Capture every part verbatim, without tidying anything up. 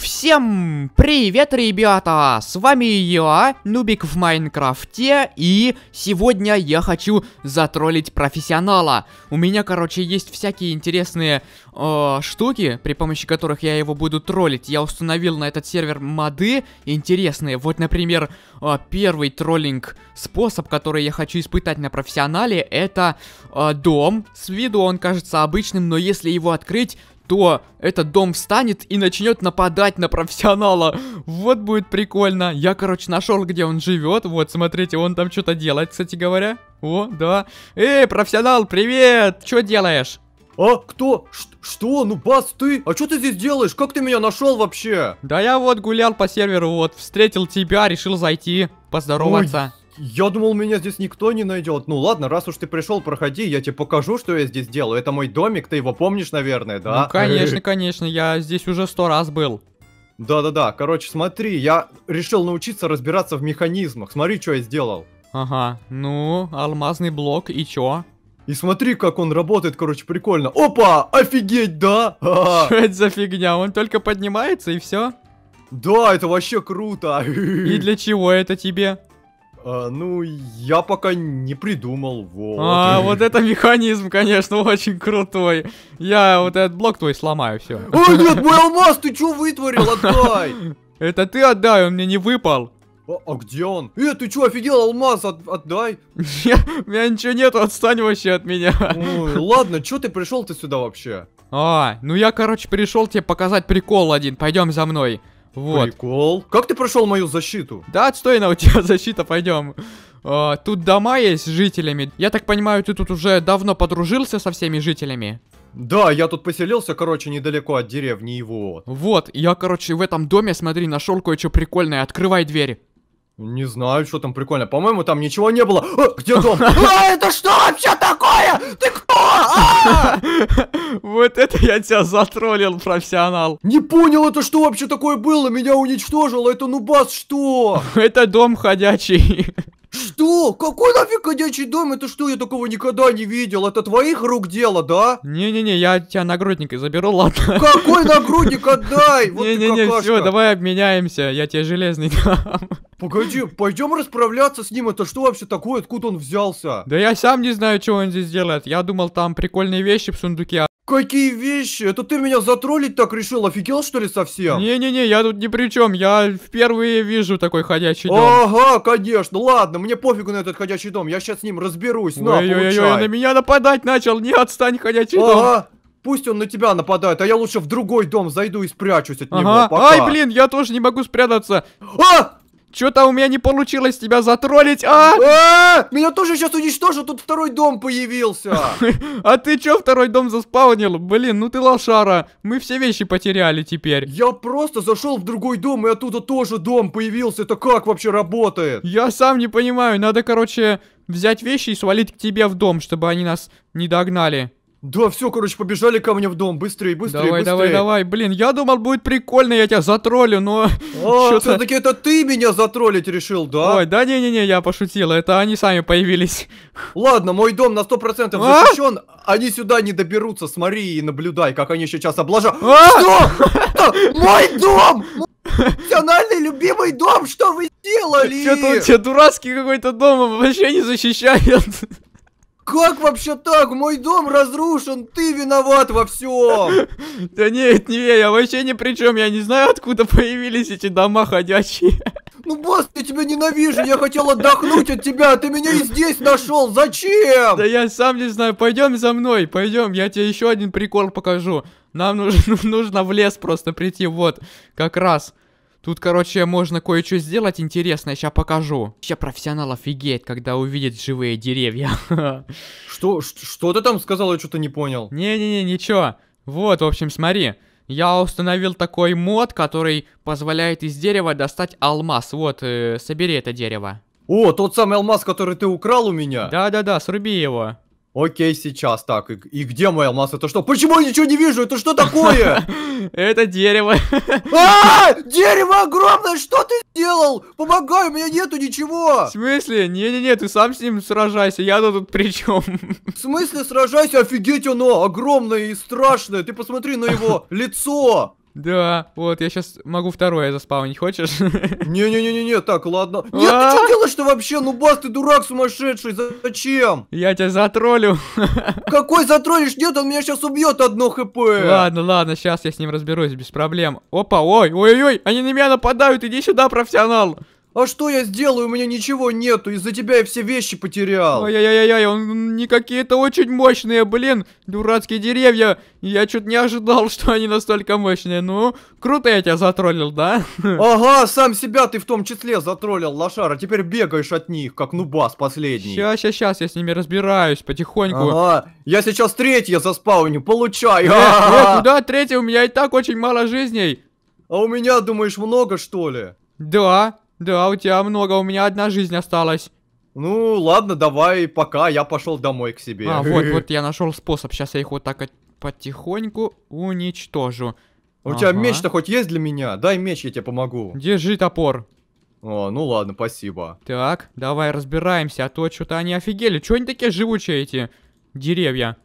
Всем привет, ребята! С вами я, Нубик в Майнкрафте, и сегодня я хочу затроллить профессионала. У меня, короче, есть всякие интересные э, штуки, при помощи которых я его буду троллить. Я установил на этот сервер моды интересные. Вот, например, э, первый троллинг-способ, который я хочу испытать на профессионале, это э, дом. С виду он кажется обычным, но если его открыть, то этот дом встанет и начнет нападать на профессионала. Вот будет прикольно. Я, короче, нашел, где он живет. Вот, смотрите, он там что-то делает, кстати говоря. О, да. Эй, профессионал, привет! Что делаешь? А, кто? Ш что? Ну, Бас, ты? А что ты здесь делаешь? Как ты меня нашел вообще? Да я вот гулял по серверу, вот, встретил тебя, решил зайти, поздороваться. Ой. Я думал, меня здесь никто не найдет. Ну ладно, раз уж ты пришел, проходи, я тебе покажу, что я здесь делаю. Это мой домик, ты его помнишь, наверное, да? Ну конечно, конечно, я здесь уже сто раз был. Да-да-да, короче, смотри, я решил научиться разбираться в механизмах. Смотри, что я сделал. Ага, ну, алмазный блок, и чё? И смотри, как он работает, короче, прикольно. Опа, офигеть, да? Что это за фигня? Он только поднимается, и все? Да, это вообще круто. И для чего это тебе? А, ну, я пока не придумал, вот. А, вот это механизм, конечно, очень крутой. Я вот этот блок твой сломаю, все. О, нет, мой алмаз, ты чё вытворил? Отдай! Это ты отдай, он мне не выпал. А, а где он? Э, ты чё, офигел, алмаз, от, отдай. У меня ничего нету, отстань вообще от меня. Ой, ладно, чё ты пришел ты сюда вообще? А, ну я, короче, пришел тебе показать прикол один, пойдем за мной. Вот. Прикол. Как ты прошел мою защиту? Да, отстойно, у тебя защита, пойдем. А, тут дома есть с жителями. Я так понимаю, ты тут уже давно подружился со всеми жителями? Да, я тут поселился, короче, недалеко от деревни его. Вот, я, короче, в этом доме, смотри, нашел кое-что прикольное. Открывай дверь. Не знаю, что там прикольно. По-моему, там ничего не было. А, где дом? А, это что вообще такое? Ты кто? Вот это я тебя затроллил, профессионал. Не понял, это что вообще такое было? Меня уничтожило. Это Нубас что? Это дом ходячий. Что? Какой нафиг ходячий дом? Это что? Я такого никогда не видел. Это твоих рук дело, да? Не-не-не, я тебя нагрудник заберу, ладно. Какой нагрудник? Отдай! Не-не-не, все, давай обменяемся. Я тебе железный дам. Погоди, пойдем расправляться с ним. Это что вообще такое? Откуда он взялся? Да я сам не знаю, что он здесь делает. Я думал, там прикольные вещи в сундуке. Какие вещи? Это ты меня затроллить так решил? Офигел, что ли, совсем? Не-не-не, я тут ни при чем. Я впервые вижу такой ходячий дом. Ага, конечно. Ладно, мне пофигу на этот ходячий дом. Я сейчас с ним разберусь. На, получай. Ой-ой-ой, на меня нападать начал. Не отстань, ходячий дом. Ага. Пусть он на тебя нападает, а я лучше в другой дом зайду и спрячусь от ага. него. Пока. Ай, блин, я тоже не могу спрятаться. А! Что-то у меня не получилось тебя затроллить, а? А-а-а! Меня тоже сейчас уничтожил, тут второй дом появился. А ты чё второй дом заспаунил? Блин, ну ты лошара. Мы все вещи потеряли теперь. Я просто зашел в другой дом, и оттуда тоже дом появился. Это как вообще работает? Я сам не понимаю. Надо, короче, взять вещи и свалить к тебе в дом, чтобы они нас не догнали. Да, все, короче, побежали ко мне в дом, быстрее, быстрее, давай, быстрее. Давай, давай, давай, блин, я думал, будет прикольно, я тебя затроллю, но... А, все-таки это ты меня затроллить решил, да? Ой, да не-не-не, я пошутил, это они сами появились. Ладно, мой дом на сто процентов защищен, они сюда не доберутся, смотри и наблюдай, как они сейчас облажат. Что? Мой дом! Национальный любимый дом, что вы делали? Что-то у тебя дурацкий какой-то дом, вообще не защищает. Как вообще так? Мой дом разрушен, ты виноват во всем. Да нет, не я, я вообще ни при чем, я не знаю, откуда появились эти дома ходячие. Ну, босс, я тебя ненавижу, я хотел отдохнуть от тебя, ты меня и здесь нашел, зачем? Да я сам не знаю, пойдем за мной, пойдем, я тебе еще один прикол покажу. Нам нужно, нужно в лес просто прийти, вот, как раз. Тут, короче, можно кое-что сделать интересное, сейчас покажу. Сейчас профессионал офигеет, когда увидит живые деревья. Что, что ты там сказал, я что-то не понял. Не-не-не, ничего. Вот, в общем, смотри. Я установил такой мод, который позволяет из дерева достать алмаз. Вот, э, собери это дерево. О, тот самый алмаз, который ты украл у меня? Да-да-да, сруби его. Окей, сейчас, так, и, и где мой алмаз? Это что? Почему я ничего не вижу? Это что такое? Это дерево. А! Дерево огромное! Что ты сделал? Помогай, у меня нету ничего! В смысле? Не-не-не, ты сам с ним сражайся, я-то тут при чем? В смысле сражайся? Офигеть оно! Огромное и страшное! Ты посмотри на его лицо! Да, вот, я сейчас могу второе заспаунить, хочешь? Не-не-не-не, так, ладно. Нет, ты что делаешь-то вообще? Ну, Бас, ты дурак сумасшедший, зачем? Я тебя затроллю. Какой затроллишь? Нет, он меня сейчас убьет одно хп. Ладно, ладно, сейчас я с ним разберусь, без проблем. Опа, ой, ой-ой-ой, они на меня нападают, иди сюда, профессионал. А что я сделаю? У меня ничего нету. Из-за тебя я все вещи потерял. Ай-яй-яй-яй, он не какие-то очень мощные, блин. Дурацкие деревья. Я чуть не ожидал, что они настолько мощные. Ну, круто я тебя затроллил, да? Ага, сам себя ты в том числе затроллил, лошара. Теперь бегаешь от них, как нубас последний. Сейчас, сейчас, сейчас я с ними разбираюсь потихоньку. Ага, я сейчас третье заспауню, получай. Э, э, куда третье? У меня и так очень мало жизней. А у меня, думаешь, много, что ли? Да. Да, у тебя много, у меня одна жизнь осталась. Ну, ладно, давай, пока я пошел домой к себе. А, вот, вот я нашел способ. Сейчас я их вот так потихоньку уничтожу. У ага. тебя меч-то хоть есть для меня? Дай меч, я тебе помогу. Держи топор. О, ну ладно, спасибо. Так, давай разбираемся, а то что-то они офигели. Чего они такие живучие, эти деревья?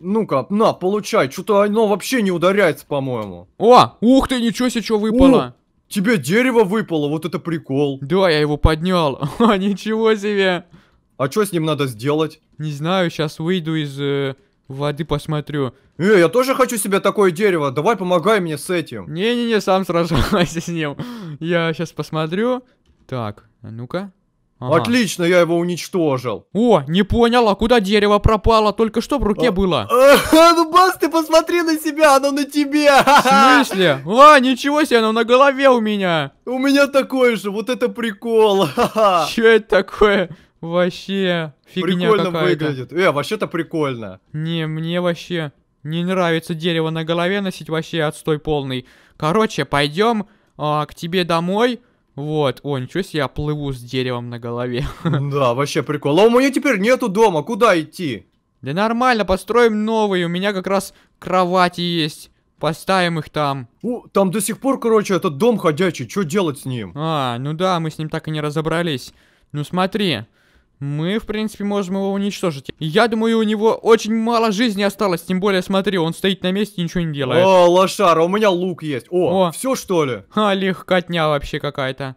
Ну-ка, на, получай. Что-то оно вообще не ударяется, по-моему. О, ух ты, ничего себе, что выпало. О! Тебе дерево выпало, вот это прикол. Да, я его поднял. О, ничего себе. А что с ним надо сделать? Не знаю, сейчас выйду из э, воды, посмотрю. Э, я тоже хочу себе такое дерево. Давай, помогай мне с этим. Не-не-не, сам сражайся с ним. Я сейчас посмотрю. Так, а ну-ка. Ага. Отлично, я его уничтожил. О, не понял, а куда дерево пропало? Только что в руке а... было. Ну, Бас, ты посмотри на себя, оно на тебе. В смысле? А, ничего себе, оно на голове у меня. У меня такое же, вот это прикол. Чё это такое? Вообще, фигня какая-то. Прикольно выглядит. Э, вообще-то прикольно. Не, мне вообще не нравится дерево на голове носить, вообще отстой полный. Короче, пойдем а, к тебе домой. Вот, о, ничего себе, я плыву с деревом на голове. Да, вообще прикол. А у меня теперь нету дома, куда идти? Да нормально, построим новый, у меня как раз кровати есть. Поставим их там. О, там до сих пор, короче, этот дом ходячий, что делать с ним? А, ну да, мы с ним так и не разобрались. Ну смотри, мы, в принципе, можем его уничтожить. Я думаю, у него очень мало жизни осталось, тем более, смотри, он стоит на месте, ничего не делает. О, лошара, у меня лук есть. О, О. все что ли? А, легкотня вообще какая-то.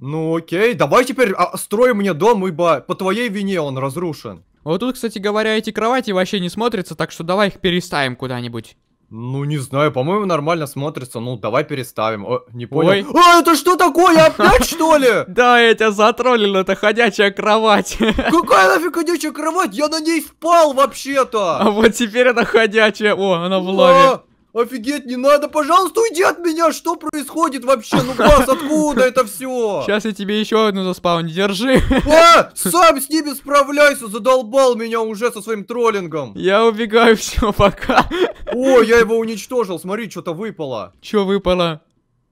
Ну окей, давай теперь а, строй мне дом, ибо по твоей вине он разрушен. Вот тут, кстати говоря, эти кровати вообще не смотрятся, так что давай их переставим куда-нибудь. Ну, не знаю, по-моему, нормально смотрится. Ну, давай переставим. О, не понял. Ой. А, это что такое? Опять, что ли? Да, я тебя затроллил, это ходячая кровать. Какая нафиг ходячая кровать? Я на ней спал вообще-то. А вот теперь она ходячая. О, она в лаве. Офигеть, не надо, пожалуйста, уйди от меня. Что происходит вообще? Ну, Бас, откуда это все? Сейчас я тебе еще одну заспаун, держи. А, сам с ними справляйся, задолбал меня уже со своим троллингом. Я убегаю, все, пока. О, я его уничтожил, смотри, что-то выпало. Че выпало?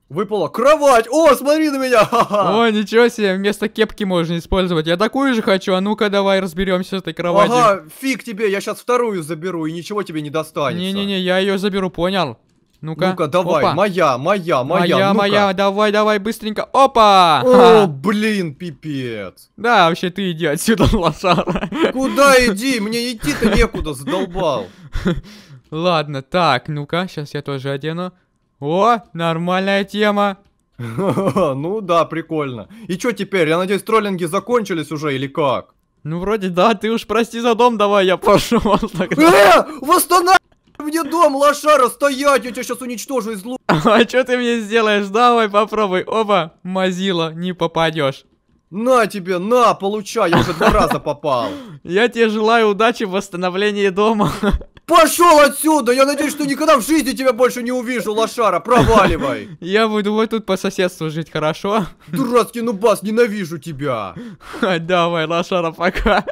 Выпала кровать! О, смотри на меня! О, ничего себе, вместо кепки можно использовать. Я такую же хочу, а ну-ка давай разберемся с этой кроватью. Ага, фиг тебе, я сейчас вторую заберу, и ничего тебе не достанется. Не-не-не, я ее заберу, понял? Ну-ка, ну-ка, давай, опа. моя, моя, моя, моя, ну моя, давай, давай, быстренько, опа! О, блин, пипец. Да, вообще ты иди отсюда, лошара. Куда иди? Мне идти-то некуда, задолбал. Ладно, так, ну-ка, сейчас я тоже одену. О, нормальная тема. Ну да, прикольно. И что теперь? Я надеюсь, троллинги закончились уже или как? Ну вроде да, ты уж прости за дом, давай я пошел. Э, восстанавливай мне дом, лошара, стоять, я тебя сейчас уничтожу из лука. А что ты мне сделаешь? Давай попробуй. Опа, мазила, не попадешь. На тебе, на, получай, я уже два раза попал. Я тебе желаю удачи в восстановлении дома. Пошел отсюда! Я надеюсь, что никогда в жизни тебя больше не увижу, лошара, проваливай! Я буду вот тут по соседству жить, хорошо? Дурацкий нубас, ненавижу тебя! Давай, лошара, пока!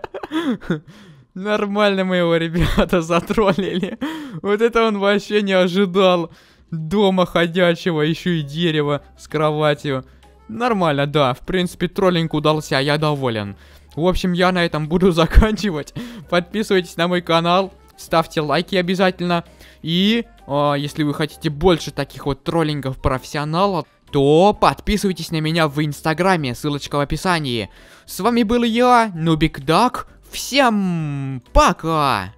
Нормально мы его, ребята, затроллили. Вот это он вообще не ожидал. Дома ходячего, еще и дерево с кроватью. Нормально, да, в принципе, троллинг удался, я доволен. В общем, я на этом буду заканчивать. Подписывайтесь на мой канал. Ставьте лайки обязательно. И э, если вы хотите больше таких вот троллингов профессионалов, то подписывайтесь на меня в инстаграме, ссылочка в описании. С вами был я, Нубик Дак. Всем пока!